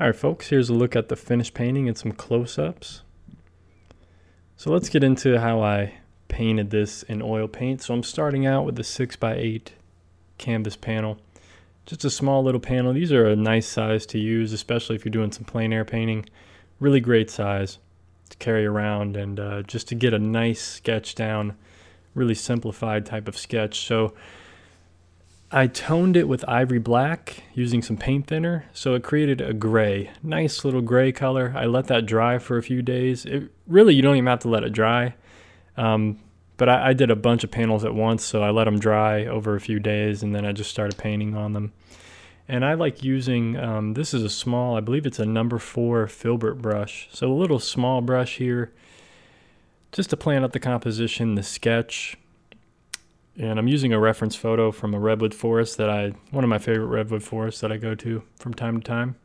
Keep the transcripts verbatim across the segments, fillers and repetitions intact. Alright folks, here's a look at the finished painting and some close-ups. So let's get into how I painted this in oil paint. So I'm starting out with a six by eight canvas panel. Just a small little panel. These are a nice size to use, especially if you're doing some plein air painting. Really great size to carry around and uh, just to get a nice sketch down, really simplified type of sketch. So I toned it with ivory black using some paint thinner, so it created a gray, nice little gray color. I let that dry for a few days. It, really, you don't even have to let it dry, um, but I, I did a bunch of panels at once, so I let them dry over a few days, and then I just started painting on them. And I like using, um, this is a small, I believe it's a number four Filbert brush, so a little small brush here, just to plan out the composition, the sketch. And I'm using a reference photo from a redwood forest that I, one of my favorite redwood forests that I go to from time to time.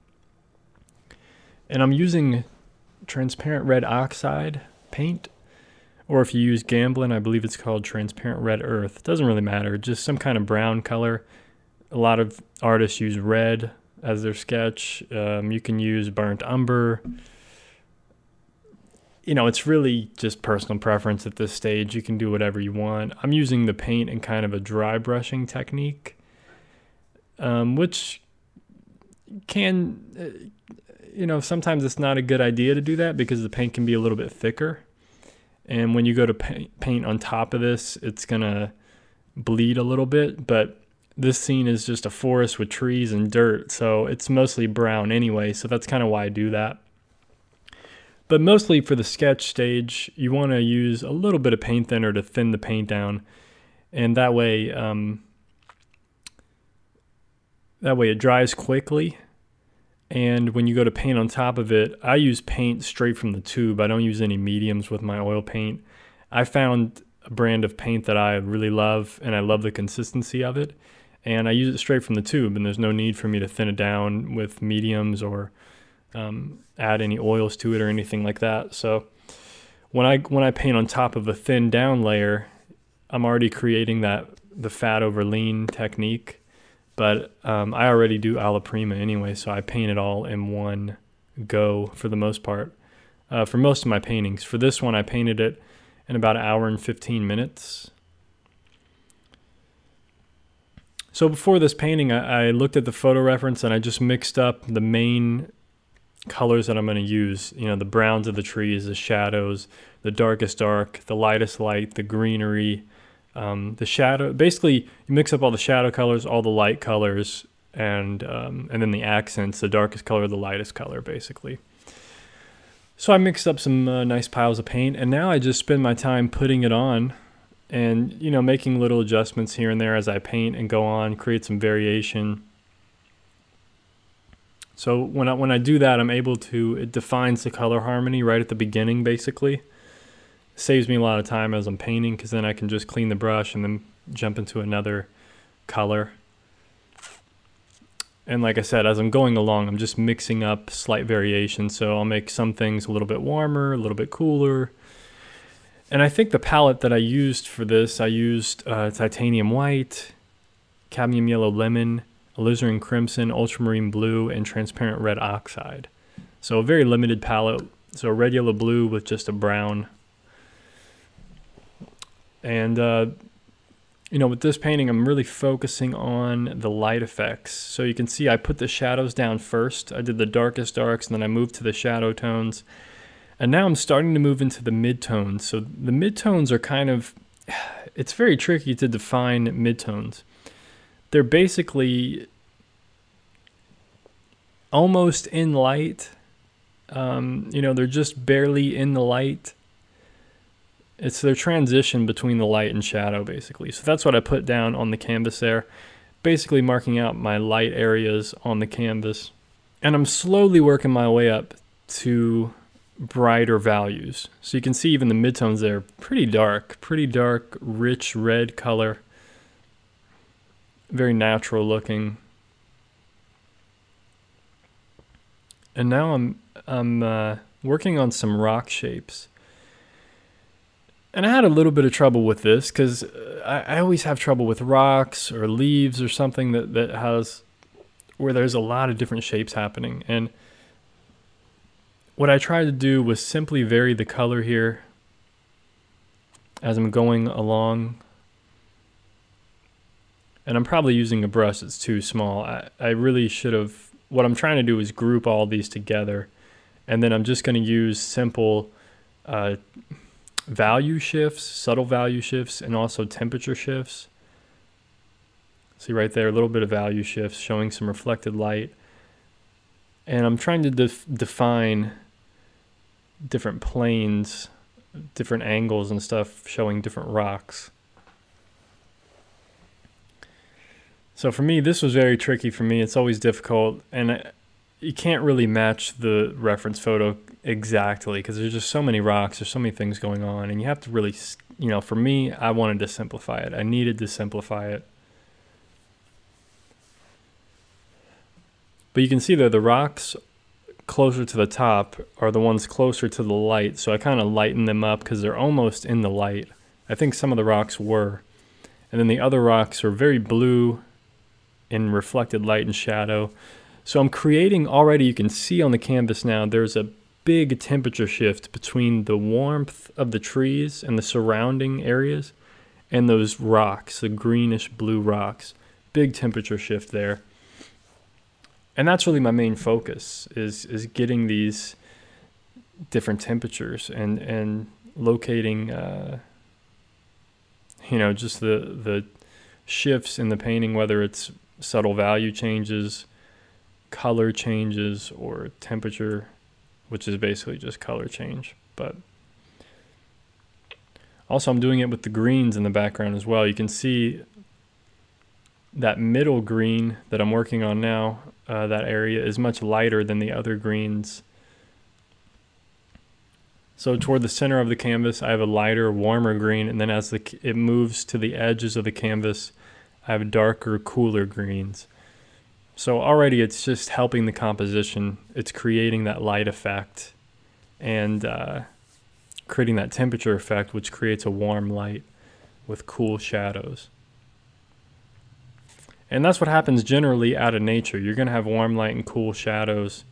And I'm using transparent red oxide paint, or if you use Gamblin, I believe it's called transparent red earth. It doesn't really matter, just some kind of brown color. A lot of artists use red as their sketch. Um, you can use burnt umber. You know, it's really just personal preference at this stage. You can do whatever you want. I'm using the paint in kind of a dry brushing technique, um, which can, you know, sometimes it's not a good idea to do that because the paint can be a little bit thicker. And when you go to paint on top of this, it's going to bleed a little bit. But this scene is just a forest with trees and dirt, so it's mostly brown anyway. So that's kind of why I do that. But mostly for the sketch stage, you want to use a little bit of paint thinner to thin the paint down, and that way, um, that way it dries quickly. And when you go to paint on top of it, I use paint straight from the tube. I don't use any mediums with my oil paint. I found a brand of paint that I really love, and I love the consistency of it. And I use it straight from the tube, and there's no need for me to thin it down with mediums or Um, add any oils to it or anything like that. So when I when I paint on top of a thin down layer, I'm already creating that the fat over lean technique, but um, I already do alla prima anyway, so I paint it all in one go for the most part, uh, for most of my paintings. For this one, I painted it in about an hour and fifteen minutes. So before this painting, I, I looked at the photo reference and I just mixed up the main colors that I'm going to use, you know, the browns of the trees, the shadows, the darkest dark, the lightest light, the greenery, um, the shadow. Basically, you mix up all the shadow colors, all the light colors, and um, and then the accents, the darkest color, the lightest color, basically. So I mixed up some uh, nice piles of paint, and now I just spend my time putting it on and, you know, making little adjustments here and there as I paint and go on, create some variation. So when I, when I do that, I'm able to, it defines the color harmony right at the beginning, basically. It saves me a lot of time as I'm painting, because then I can just clean the brush and then jump into another color. And like I said, as I'm going along, I'm just mixing up slight variations. So I'll make some things a little bit warmer, a little bit cooler. And I think the palette that I used for this, I used uh, titanium white, cadmium yellow lemon, Alizarin crimson, ultramarine blue, and transparent red oxide. So a very limited palette. So red, yellow, blue with just a brown. And, uh, you know, with this painting, I'm really focusing on the light effects. So you can see I put the shadows down first. I did the darkest darks, and then I moved to the shadow tones. And now I'm starting to move into the midtones. So the midtones are kind of, it's very tricky to define midtones. They're basically almost in light. Um, you know, they're just barely in the light. It's their transition between the light and shadow, basically. So that's what I put down on the canvas there, basically marking out my light areas on the canvas. And I'm slowly working my way up to brighter values. So you can see even the midtones there, pretty dark, pretty dark, rich red color. Very natural looking. And now I'm I'm uh, working on some rock shapes. And I had a little bit of trouble with this because I, I always have trouble with rocks or leaves or something that, that has, where there's a lot of different shapes happening. And what I tried to do was simply vary the color here as I'm going along. And I'm probably using a brush that's too small. I, I really should have, what I'm trying to do is group all these together. And then I'm just gonna use simple uh, value shifts, subtle value shifts, and also temperature shifts. See right there, a little bit of value shifts showing some reflected light. And I'm trying to def define different planes, different angles and stuff showing different rocks. So for me, this was very tricky for me. It's always difficult, and I, you can't really match the reference photo exactly because there's just so many rocks, there's so many things going on, and you have to really, you know, for me, I wanted to simplify it. I needed to simplify it. But you can see that the rocks closer to the top are the ones closer to the light, so I kind of lighten them up because they're almost in the light. I think some of the rocks were. And then the other rocks are very blue in reflected light and shadow. So I'm creating already, you can see on the canvas now, there's a big temperature shift between the warmth of the trees and the surrounding areas and those rocks, the greenish blue rocks. Big temperature shift there. And that's really my main focus, is, is getting these different temperatures and, and locating, uh, you know, just the, the shifts in the painting, whether it's subtle value changes, color changes, or temperature, which is basically just color change. But also I'm doing it with the greens in the background as well. You can see that middle green that I'm working on now, uh, that area is much lighter than the other greens. So toward the center of the canvas, I have a lighter, warmer green, and then as the, it moves to the edges of the canvas, I have darker, cooler greens. So already it's just helping the composition. It's creating that light effect and uh, creating that temperature effect, which creates a warm light with cool shadows. And that's what happens generally out of nature. You're gonna have warm light and cool shadows.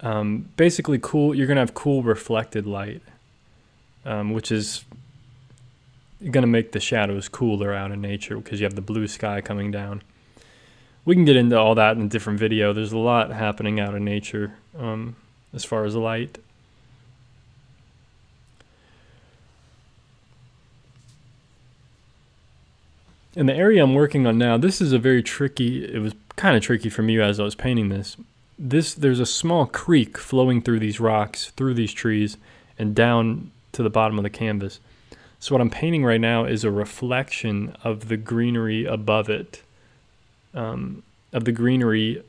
Um, basically cool, you're gonna have cool reflected light, um, which is gonna make the shadows cooler out in nature because you have the blue sky coming down. We can get into all that in a different video. There's a lot happening out in nature um, as far as light. And the area I'm working on now, this is a very tricky, it was kind of tricky for me as I was painting this. This, there's a small creek flowing through these rocks, through these trees, and down to the bottom of the canvas. So what I'm painting right now is a reflection of the greenery above it, um, of the greenery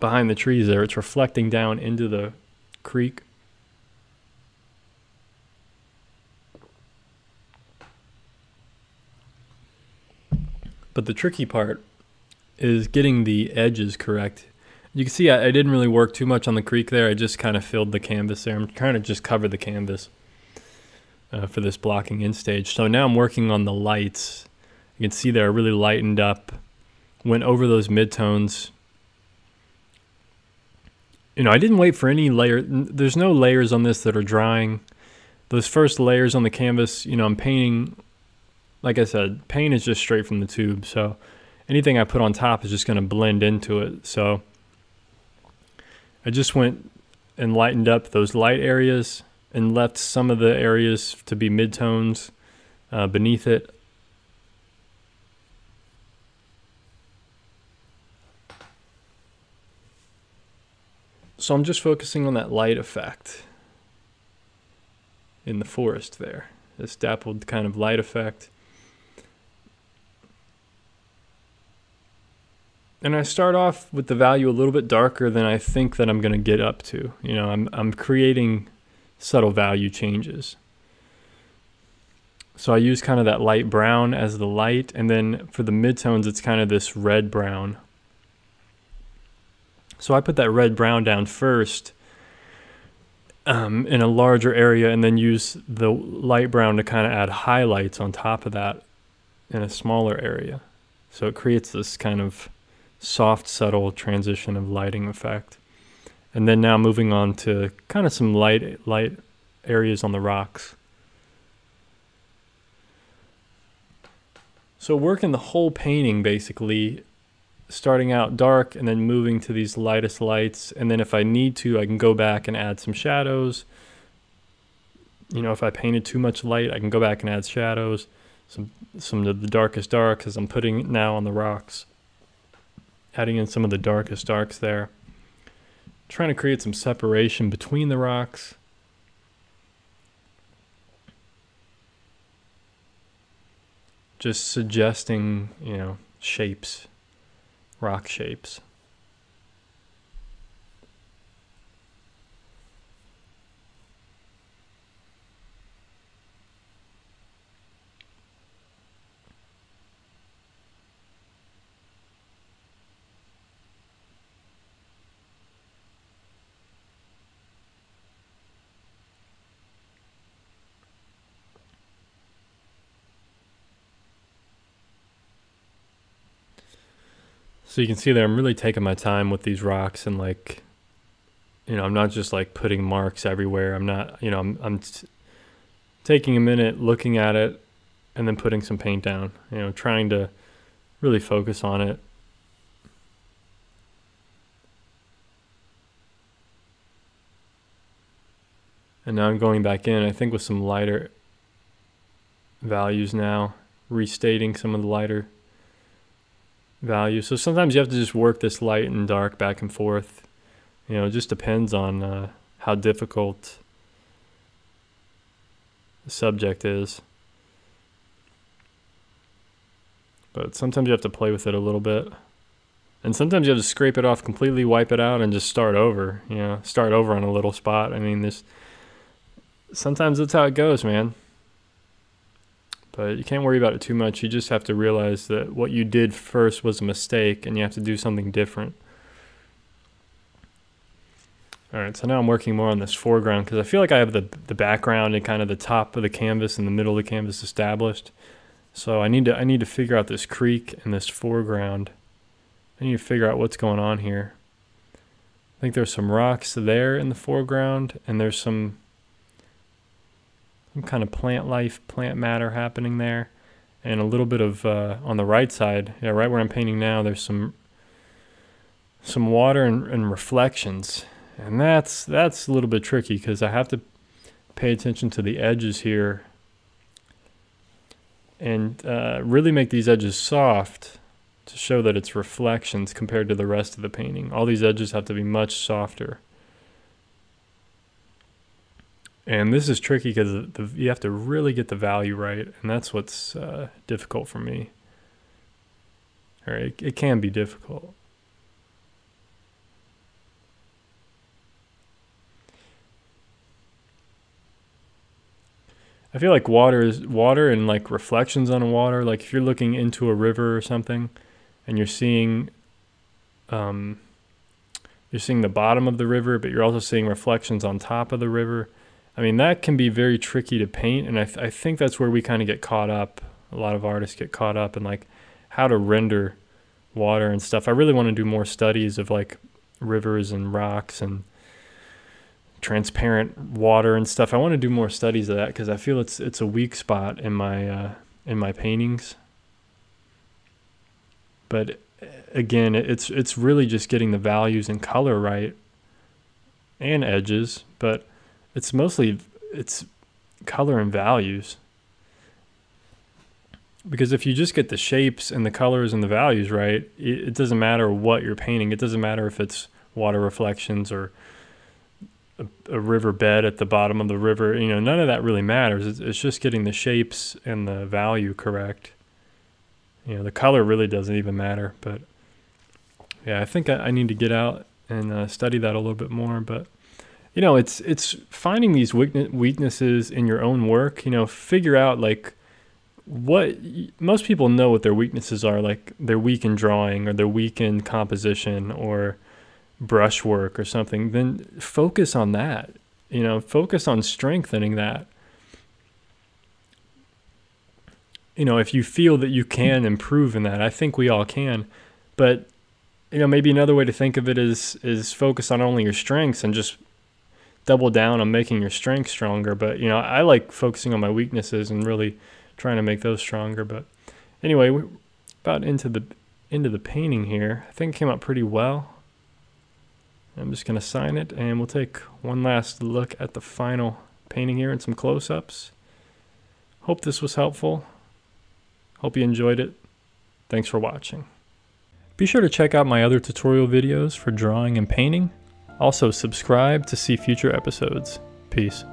behind the trees there. It's reflecting down into the creek. But the tricky part is getting the edges correct. You can see I, I didn't really work too much on the creek there. I just kind of filled the canvas there. I'm trying to just cover the canvas uh, for this blocking in stage. So now I'm working on the lights. You can see there I really lightened up, went over those midtones. You know, I didn't wait for any layer. There's no layers on this that are drying. Those first layers on the canvas, you know, I'm painting. Like I said, paint is just straight from the tube, so anything I put on top is just going to blend into it. So I just went and lightened up those light areas and left some of the areas to be midtones uh, beneath it. So I'm just focusing on that light effect in the forest there, this dappled kind of light effect. And I start off with the value a little bit darker than I think that I'm going to get up to. You know, I'm, I'm creating subtle value changes. So I use kind of that light brown as the light. And then for the midtones, it's kind of this red brown. So I put that red brown down first um, in a larger area and then use the light brown to kind of add highlights on top of that in a smaller area. So it creates this kind of soft, subtle transition of lighting effect. And then now moving on to kind of some light, light areas on the rocks. So working the whole painting basically, starting out dark and then moving to these lightest lights. And then if I need to, I can go back and add some shadows. You know, if I painted too much light, I can go back and add shadows. Some, some of the darkest darks, as I'm putting now on the rocks. Adding in some of the darkest darks there. Trying to create some separation between the rocks. Just suggesting, you know, shapes, rock shapes. So you can see there, I'm really taking my time with these rocks, and like, you know, I'm not just like putting marks everywhere. I'm not, you know, I'm, I'm taking a minute, looking at it, and then putting some paint down, you know, trying to really focus on it. And now I'm going back in, I think with some lighter values now, restating some of the lighter value. So sometimes you have to just work this light and dark back and forth. You know, it just depends on uh, how difficult the subject is. But sometimes you have to play with it a little bit. And sometimes you have to scrape it off completely, wipe it out, and just start over. You know, start over on a little spot. I mean, this sometimes that's how it goes, man. But you can't worry about it too much. You just have to realize that what you did first was a mistake and you have to do something different. All right, so now I'm working more on this foreground because I feel like I have the, the background and kind of the top of the canvas and the middle of the canvas established. So I need to, I need to figure out this creek and this foreground. I need to figure out what's going on here. I think there's some rocks there in the foreground, and there's some some kind of plant life, plant matter happening there, and a little bit of uh, on the right side, yeah, right where I'm painting now, there's some some water and, and reflections, and that's that's a little bit tricky because I have to pay attention to the edges here and uh, really make these edges soft to show that it's reflections compared to the rest of the painting. All these edges have to be much softer. And this is tricky because you have to really get the value right, and that's what's uh, difficult for me. All right, it, it can be difficult. I feel like water is water, and like reflections on water. Like if you're looking into a river or something, and you're seeing, um, you're seeing the bottom of the river, but you're also seeing reflections on top of the river. I mean, that can be very tricky to paint, and I, th I think that's where we kind of get caught up. A lot of artists get caught up in like how to render water and stuff. I really want to do more studies of like rivers and rocks and transparent water and stuff. I want to do more studies of that because I feel it's it's a weak spot in my uh, in my paintings. But again, it's it's really just getting the values and color right and edges, but it's mostly, it's color and values. Because if you just get the shapes and the colors and the values right, it, it doesn't matter what you're painting. It doesn't matter if it's water reflections or a, a river bed at the bottom of the river. You know, none of that really matters. It's, it's just getting the shapes and the value correct. You know, the color really doesn't even matter. But yeah, I think I, I need to get out and uh, study that a little bit more, but you know, it's it's finding these weaknesses in your own work. You know, figure out like what most people know what their weaknesses are. Like they're weak in drawing, or they're weak in composition, or brushwork, or something. Then focus on that. You know, focus on strengthening that. You know, if you feel that you can improve in that, I think we all can, but you know, maybe another way to think of it is is focus on only your strengths and just double down on making your strength stronger. But, you know, I like focusing on my weaknesses and really trying to make those stronger. But anyway, we're about into the into the painting here. I think it came out pretty well. I'm just going to sign it, and we'll take one last look at the final painting here and some close-ups. Hope this was helpful. Hope you enjoyed it. Thanks for watching. Be sure to check out my other tutorial videos for drawing and painting. Also, subscribe to see future episodes. Peace.